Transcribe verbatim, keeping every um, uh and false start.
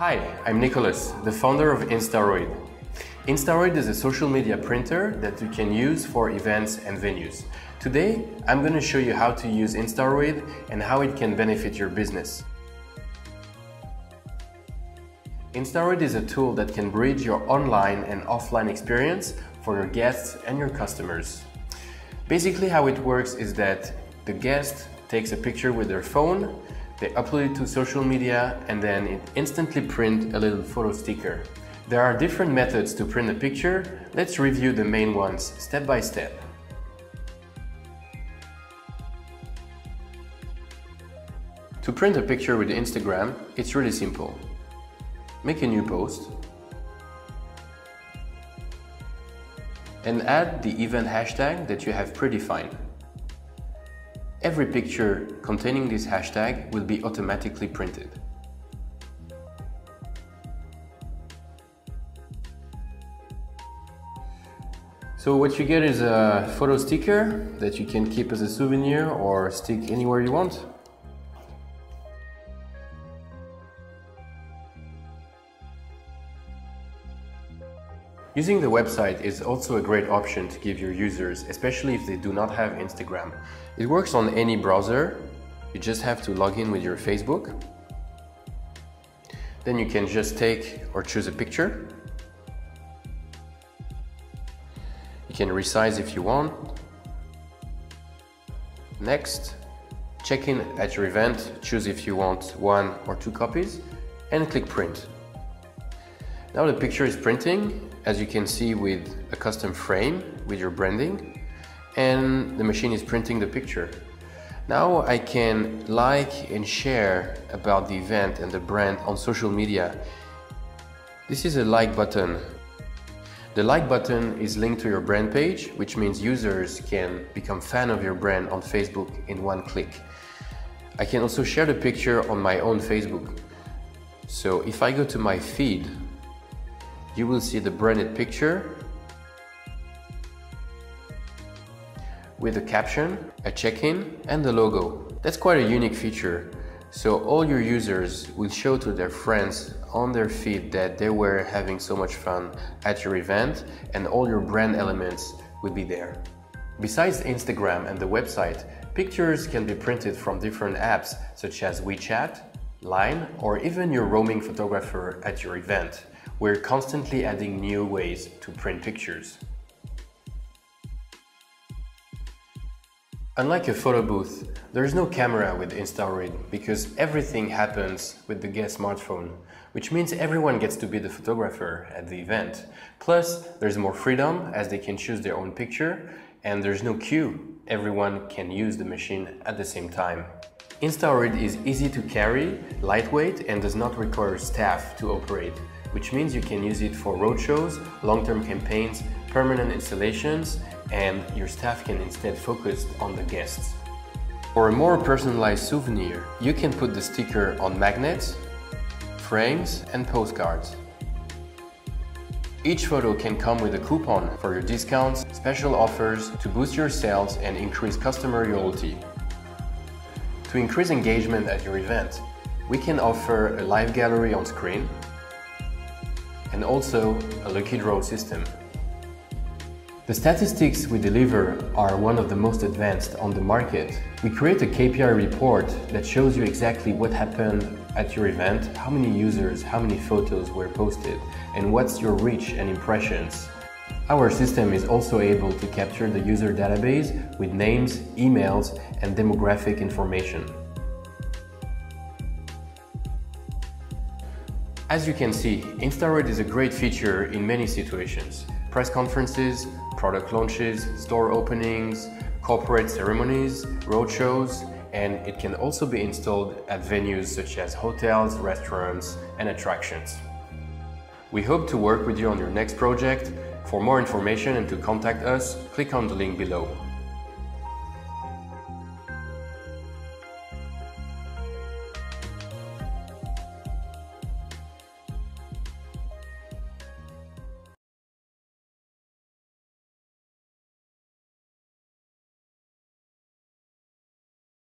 Hi, I'm Nicholas, the founder of Instaroid. Instaroid is a social media printer that you can use for events and venues. Today, I'm going to show you how to use Instaroid and how it can benefit your business. Instaroid is a tool that can bridge your online and offline experience for your guests and your customers. Basically, how it works is that the guest takes a picture with their phone, they upload it to social media, and then it instantly prints a little photo sticker. There are different methods to print a picture. Let's review the main ones step by step. To print a picture with Instagram, it's really simple. Make a new post and add the event hashtag that you have predefined. Every picture containing this hashtag will be automatically printed. So what you get is a photo sticker that you can keep as a souvenir or stick anywhere you want. Using the website is also a great option to give your users, especially if they do not have Instagram. It works on any browser. You just have to log in with your Facebook. Then you can just take or choose a picture. You can resize if you want. Next, check in at your event, choose if you want one or two copies, and click print. Now the picture is printing, as you can see, with a custom frame with your branding, and the machine is printing the picture. Now I can like and share about the event and the brand on social media. This is a like button. The like button is linked to your brand page, which means users can become fan of your brand on Facebook in one click. I can also share the picture on my own Facebook. So if I go to my feed, you will see the branded picture with a caption, a check-in, and the logo. That's quite a unique feature. So all your users will show to their friends on their feed that they were having so much fun at your event, and all your brand elements will be there. Besides Instagram and the website, pictures can be printed from different apps such as WeChat, Line, or even your roaming photographer at your event. We're constantly adding new ways to print pictures. Unlike a photo booth, there's no camera with Instaroid because everything happens with the guest smartphone, which means everyone gets to be the photographer at the event. Plus, there's more freedom as they can choose their own picture, and there's no queue. Everyone can use the machine at the same time. Instaroid is easy to carry, lightweight, and does not require staff to operate, which means you can use it for roadshows, long-term campaigns, permanent installations, and your staff can instead focus on the guests. For a more personalized souvenir, you can put the sticker on magnets, frames, and postcards. Each photo can come with a coupon for your discounts, special offers to boost your sales and increase customer loyalty. To increase engagement at your event, we can offer a live gallery on screen and also a lucky draw system. The statistics we deliver are one of the most advanced on the market. We create a K P I report that shows you exactly what happened at your event, how many users, how many photos were posted, and what's your reach and impressions. Our system is also able to capture the user database with names, emails, and demographic information. As you can see, Instaroid is a great feature in many situations. Press conferences, product launches, store openings, corporate ceremonies, roadshows, and it can also be installed at venues such as hotels, restaurants, and attractions. We hope to work with you on your next project. For more information and to contact us, click on the link below.